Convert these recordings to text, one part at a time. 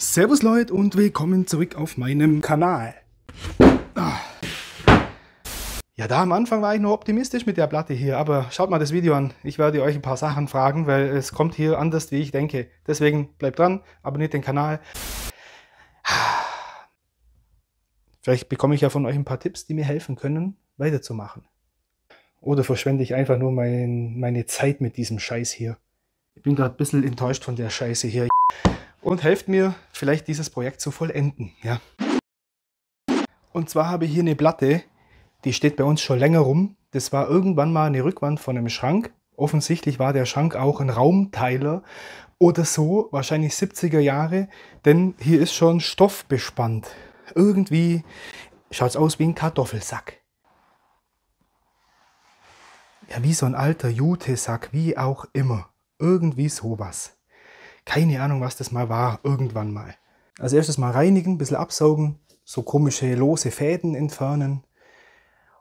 Servus Leute und willkommen zurück auf meinem Kanal. Ja, da am Anfang war ich noch optimistisch mit der Platte hier, aber schaut mal das Video an. Ich werde euch ein paar Sachen fragen, weil es kommt hier anders, wie ich denke. Deswegen bleibt dran, abonniert den Kanal. Vielleicht bekomme ich ja von euch ein paar Tipps, die mir helfen können, weiterzumachen. Oder verschwende ich einfach nur meine Zeit mit diesem Scheiß hier. Ich bin gerade ein bisschen enttäuscht von der Scheiße hier. Und helft mir, vielleicht dieses Projekt zu vollenden. Ja. Und zwar habe ich hier eine Platte, die steht bei uns schon länger rum. Das war irgendwann mal eine Rückwand von einem Schrank. Offensichtlich war der Schrank auch ein Raumteiler oder so, wahrscheinlich 70er Jahre, denn hier ist schon Stoff bespannt. Irgendwie schaut es aus wie ein Kartoffelsack. Ja, wie so ein alter Jutesack, wie auch immer. Irgendwie sowas. Keine Ahnung, was das mal war, irgendwann mal. Als erstes mal reinigen, ein bisschen absaugen, so komische lose Fäden entfernen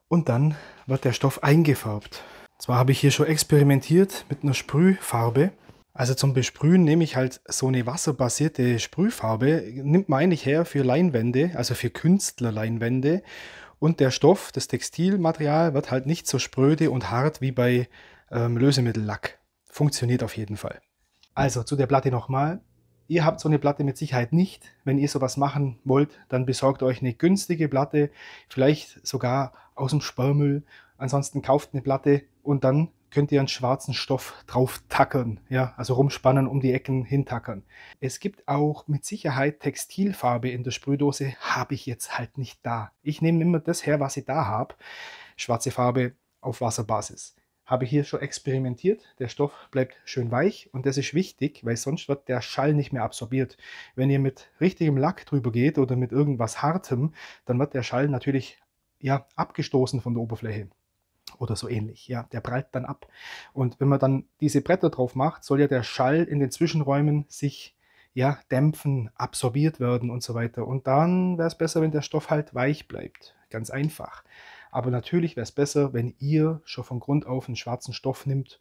und dann wird der Stoff eingefärbt. Zwar habe ich hier schon experimentiert mit einer Sprühfarbe. Also zum Besprühen nehme ich halt so eine wasserbasierte Sprühfarbe, nimmt man eigentlich her für Leinwände, also für Künstlerleinwände. Und der Stoff, das Textilmaterial, wird halt nicht so spröde und hart wie bei Lösemittellack. Funktioniert auf jeden Fall. Also zu der Platte nochmal, ihr habt so eine Platte mit Sicherheit nicht. Wenn ihr sowas machen wollt, dann besorgt euch eine günstige Platte, vielleicht sogar aus dem Sperrmüll. Ansonsten kauft eine Platte und dann könnt ihr einen schwarzen Stoff drauf tackern, ja, also rumspannen, um die Ecken hintackern. Es gibt auch mit Sicherheit Textilfarbe in der Sprühdose, habe ich jetzt halt nicht da. Ich nehme immer das her, was ich da habe, schwarze Farbe auf Wasserbasis. Habe hier schon experimentiert, der Stoff bleibt schön weich und das ist wichtig, weil sonst wird der Schall nicht mehr absorbiert. Wenn ihr mit richtigem Lack drüber geht oder mit irgendwas Hartem, dann wird der Schall natürlich ja, abgestoßen von der Oberfläche oder so ähnlich. Ja, der prallt dann ab und wenn man dann diese Bretter drauf macht, soll ja der Schall in den Zwischenräumen sich ja, dämpfen, absorbiert werden und so weiter. Und dann wäre es besser, wenn der Stoff halt weich bleibt, ganz einfach. Aber natürlich wäre es besser, wenn ihr schon von Grund auf einen schwarzen Stoff nimmt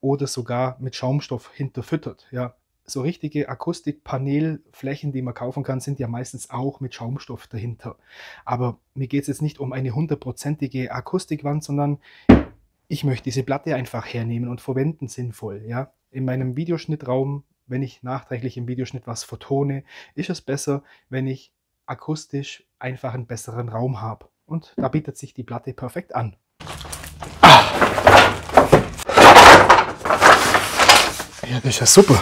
oder sogar mit Schaumstoff hinterfüttert. Ja, so richtige Akustikpanelflächen, die man kaufen kann, sind ja meistens auch mit Schaumstoff dahinter. Aber mir geht es jetzt nicht um eine 100%ige Akustikwand, sondern ich möchte diese Platte einfach hernehmen und verwenden sinnvoll. Ja, in meinem Videoschnittraum, wenn ich nachträglich im Videoschnitt was vertone, ist es besser, wenn ich akustisch einfach einen besseren Raum habe. Und da bietet sich die Platte perfekt an. Ja, das ist ja super.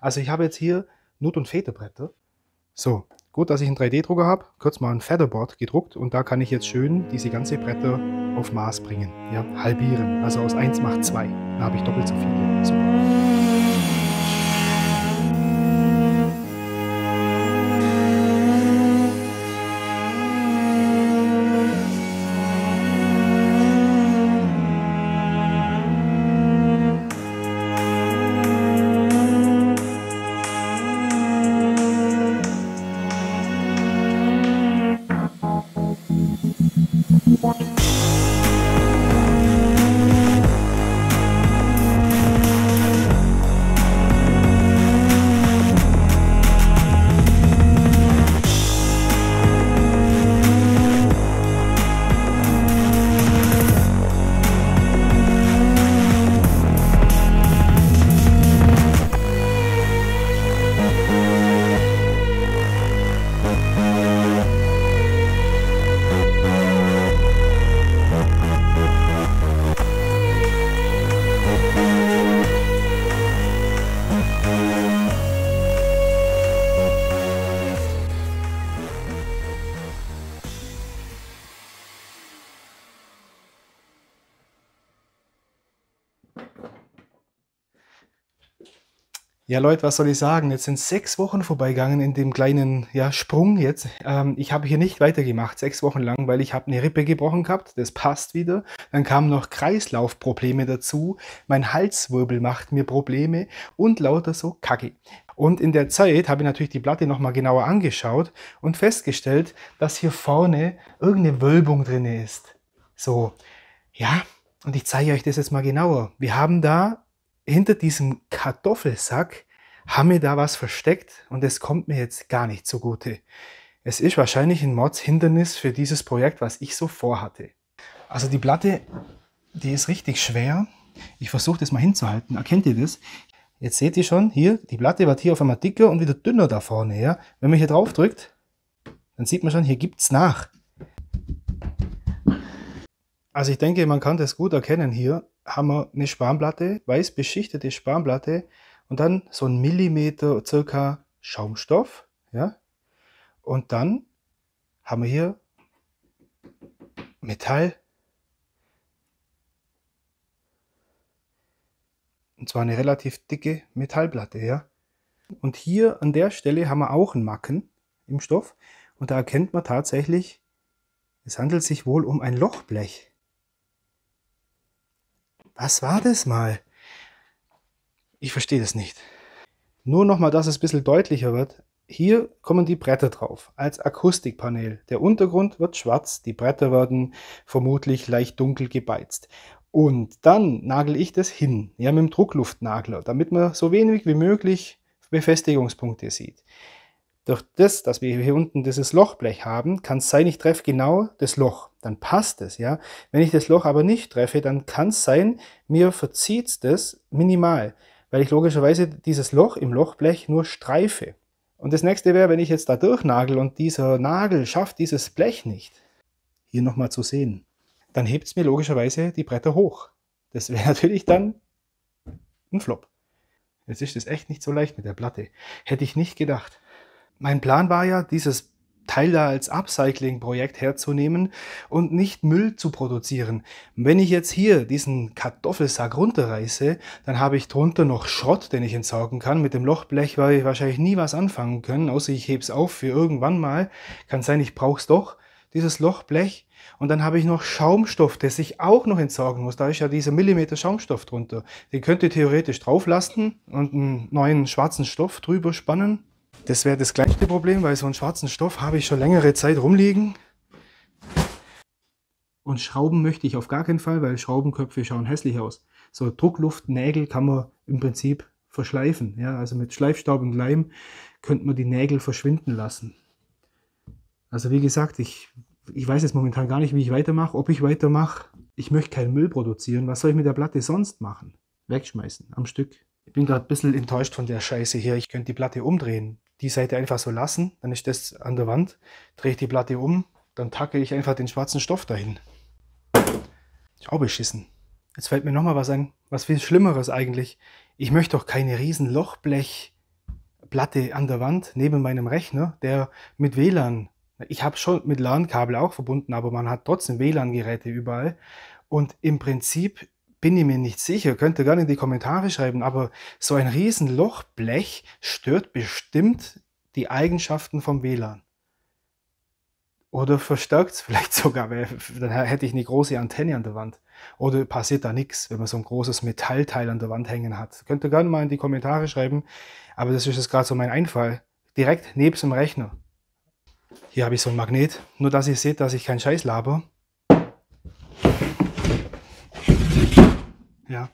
Also ich habe jetzt hier Nut- und Federbretter. So, gut, dass ich einen 3D-Drucker habe. Kurz mal ein Featherboard gedruckt und da kann ich jetzt schön diese ganze Bretter auf Maß bringen. Ja, halbieren. Also aus 1 macht 2. Da habe ich doppelt so viele. Super. Ja Leute, was soll ich sagen? Jetzt sind 6 Wochen vorbeigegangen in dem kleinen ja, Sprung jetzt. Ich habe hier nicht weitergemacht, 6 Wochen lang, weil ich habe eine Rippe gebrochen gehabt. Das passt wieder. Dann kamen noch Kreislaufprobleme dazu. Mein Halswirbel macht mir Probleme und lauter so Kacke. Und in der Zeit habe ich natürlich die Platte nochmal genauer angeschaut und festgestellt, dass hier vorne irgendeine Wölbung drin ist. So, ja, und ich zeige euch das jetzt mal genauer. Wir haben da hinter diesem Kartoffelsack haben mir da was versteckt und es kommt mir jetzt gar nicht zugute. Es ist wahrscheinlich ein Mordshindernis für dieses Projekt, was ich so vorhatte. Also die Platte, die ist richtig schwer. Ich versuche das mal hinzuhalten. Erkennt ihr das? Jetzt seht ihr schon, hier, die Platte wird hier auf einmal dicker und wieder dünner da vorne. Ja? Wenn man hier drauf drückt, dann sieht man schon, hier gibt es nach. Also ich denke, man kann das gut erkennen. Hier haben wir eine Spanplatte, weiß beschichtete Spanplatte und dann so ein Millimeter circa Schaumstoff. Ja? Und dann haben wir hier Metall. Und zwar eine relativ dicke Metallplatte, ja. Und hier an der Stelle haben wir auch einen Macken im Stoff. Und da erkennt man tatsächlich, es handelt sich wohl um ein Lochblech. Was war das mal? Ich verstehe das nicht. Nur nochmal, dass es ein bisschen deutlicher wird. Hier kommen die Bretter drauf, als Akustikpaneel. Der Untergrund wird schwarz, die Bretter werden vermutlich leicht dunkel gebeizt. Und dann nagel ich das hin, ja, mit dem Druckluftnagler, damit man so wenig wie möglich Befestigungspunkte sieht. Durch das, dass wir hier unten dieses Lochblech haben, kann es sein, ich treffe genau das Loch, dann passt es, ja. Wenn ich das Loch aber nicht treffe, dann kann es sein, mir verzieht es das minimal, weil ich logischerweise dieses Loch im Lochblech nur streife. Und das nächste wäre, wenn ich jetzt da durchnagel und dieser Nagel schafft dieses Blech nicht, hier nochmal zu sehen, dann hebt es mir logischerweise die Bretter hoch. Das wäre natürlich dann ein Flop. Jetzt ist es echt nicht so leicht mit der Platte. Hätte ich nicht gedacht. Mein Plan war ja, dieses Teil da als Upcycling-Projekt herzunehmen und nicht Müll zu produzieren. Wenn ich jetzt hier diesen Kartoffelsack runterreiße, dann habe ich drunter noch Schrott, den ich entsorgen kann. Mit dem Lochblech werde ich wahrscheinlich nie was anfangen können, außer ich hebe es auf für irgendwann mal. Kann sein, ich brauche es doch, dieses Lochblech. Und dann habe ich noch Schaumstoff, das ich auch noch entsorgen muss. Da ist ja dieser Millimeter Schaumstoff drunter. Den könnt ihr theoretisch drauf lassen und einen neuen schwarzen Stoff drüber spannen. Das wäre das kleinste Problem, weil so einen schwarzen Stoff habe ich schon längere Zeit rumliegen. Und Schrauben möchte ich auf gar keinen Fall, weil Schraubenköpfe schauen hässlich aus. So Druckluftnägel kann man im Prinzip verschleifen. Ja, also mit Schleifstaub und Leim könnte man die Nägel verschwinden lassen. Also wie gesagt, ich weiß jetzt momentan gar nicht, wie ich weitermache, ob ich weitermache. Ich möchte keinen Müll produzieren. Was soll ich mit der Platte sonst machen? Wegschmeißen, am Stück. Ich bin gerade ein bisschen enttäuscht von der Scheiße hier. Ich könnte die Platte umdrehen. Die Seite einfach so lassen, dann ist das an der Wand. Drehe ich die Platte um, dann tacke ich einfach den schwarzen Stoff dahin. Ist auch beschissen. Jetzt fällt mir nochmal was ein. Was viel Schlimmeres eigentlich. Ich möchte doch keine riesen Lochblechplatte an der Wand neben meinem Rechner, der mit WLAN. Ich habe schon mit LAN-Kabel auch verbunden, aber man hat trotzdem WLAN-Geräte überall. Und im Prinzip bin ich mir nicht sicher, könnt ihr gerne in die Kommentare schreiben, aber so ein riesen Lochblech stört bestimmt die Eigenschaften vom WLAN. Oder verstärkt es vielleicht sogar, weil dann hätte ich eine große Antenne an der Wand. Oder passiert da nichts, wenn man so ein großes Metallteil an der Wand hängen hat. Könnt ihr gerne mal in die Kommentare schreiben, aber das ist jetzt gerade so mein Einfall. Direkt neben dem Rechner. Hier habe ich so ein Magnet, nur dass ihr seht, dass ich keinen Scheiß laber. Ja.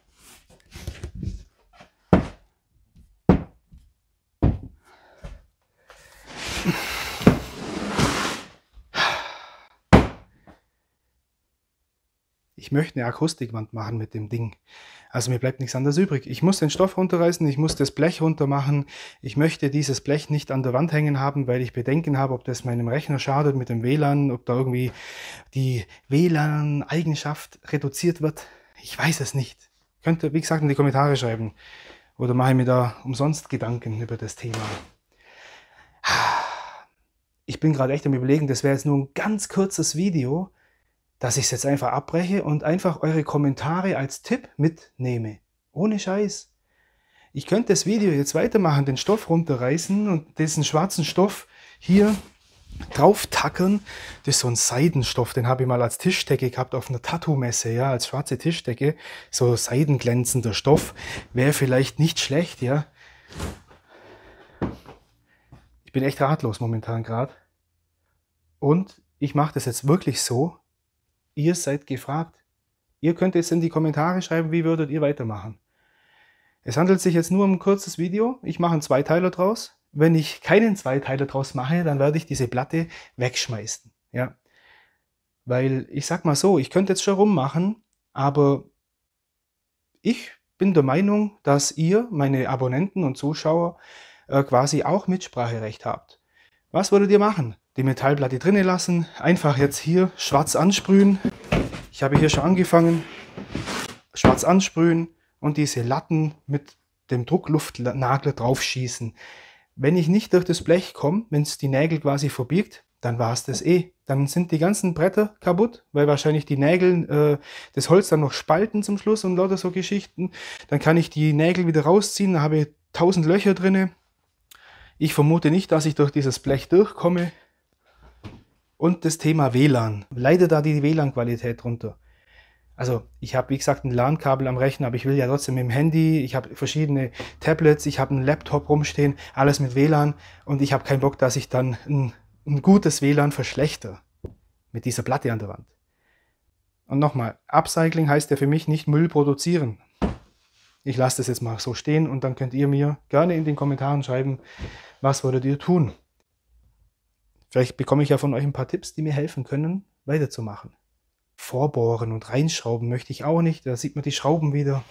Ich möchte eine Akustikwand machen mit dem Ding. Also mir bleibt nichts anderes übrig. Ich muss den Stoff runterreißen, ich muss das Blech runter machen. Ich möchte dieses Blech nicht an der Wand hängen haben, weil ich Bedenken habe, ob das meinem Rechner schadet mit dem WLAN, ob da irgendwie die WLAN-Eigenschaft reduziert wird. Ich weiß es nicht. Könnt ihr, wie gesagt, in die Kommentare schreiben. Oder mache ich mir da umsonst Gedanken über das Thema. Ich bin gerade echt am Überlegen, das wäre jetzt nur ein ganz kurzes Video, dass ich es jetzt einfach abbreche und einfach eure Kommentare als Tipp mitnehme. Ohne Scheiß. Ich könnte das Video jetzt weitermachen, den Stoff runterreißen und diesen schwarzen Stoff hier drauf tackern. Das ist so ein Seidenstoff, den habe ich mal als Tischdecke gehabt auf einer Tattoo-Messe, ja, als schwarze Tischdecke. So seidenglänzender Stoff wäre vielleicht nicht schlecht, ja. Ich bin echt ratlos momentan gerade. Und ich mache das jetzt wirklich so. Ihr seid gefragt. Ihr könnt jetzt in die Kommentare schreiben, wie würdet ihr weitermachen. Es handelt sich jetzt nur um ein kurzes Video. Ich mache einen Zweiteiler draus. Wenn ich keinen Zweiteiler draus mache, dann werde ich diese Platte wegschmeißen. Ja. Weil ich sag mal so, ich könnte jetzt schon rummachen, aber ich bin der Meinung, dass ihr, meine Abonnenten und Zuschauer, quasi auch Mitspracherecht habt. Was würdet ihr machen? Die Metallplatte drinnen lassen, einfach jetzt hier schwarz ansprühen. Ich habe hier schon angefangen. Schwarz ansprühen und diese Latten mit dem Druckluftnagel draufschießen. Wenn ich nicht durch das Blech komme, wenn es die Nägel quasi verbiegt, dann war es das eh. Dann sind die ganzen Bretter kaputt, weil wahrscheinlich die Nägel das Holz dann noch spalten zum Schluss und lauter so Geschichten. Dann kann ich die Nägel wieder rausziehen, dann habe ich 1000 Löcher drinne. Ich vermute nicht, dass ich durch dieses Blech durchkomme. Und das Thema WLAN. Leider da die WLAN-Qualität drunter. Also ich habe, wie gesagt, ein LAN-Kabel am Rechner, aber ich will ja trotzdem mit dem Handy, ich habe verschiedene Tablets, ich habe einen Laptop rumstehen, alles mit WLAN und ich habe keinen Bock, dass ich dann ein gutes WLAN verschlechter mit dieser Platte an der Wand. Und nochmal, Upcycling heißt ja für mich nicht Müll produzieren. Ich lasse das jetzt mal so stehen und dann könnt ihr mir gerne in den Kommentaren schreiben, was würdet ihr tun. Vielleicht bekomme ich ja von euch ein paar Tipps, die mir helfen können, weiterzumachen. Vorbohren und reinschrauben möchte ich auch nicht, da sieht man die Schrauben wieder.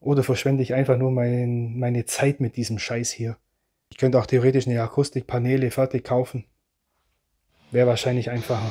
Oder verschwende ich einfach nur meine Zeit mit diesem Scheiß hier. Ich könnte auch theoretisch eine Akustikpaneele fertig kaufen. Wäre wahrscheinlich einfacher.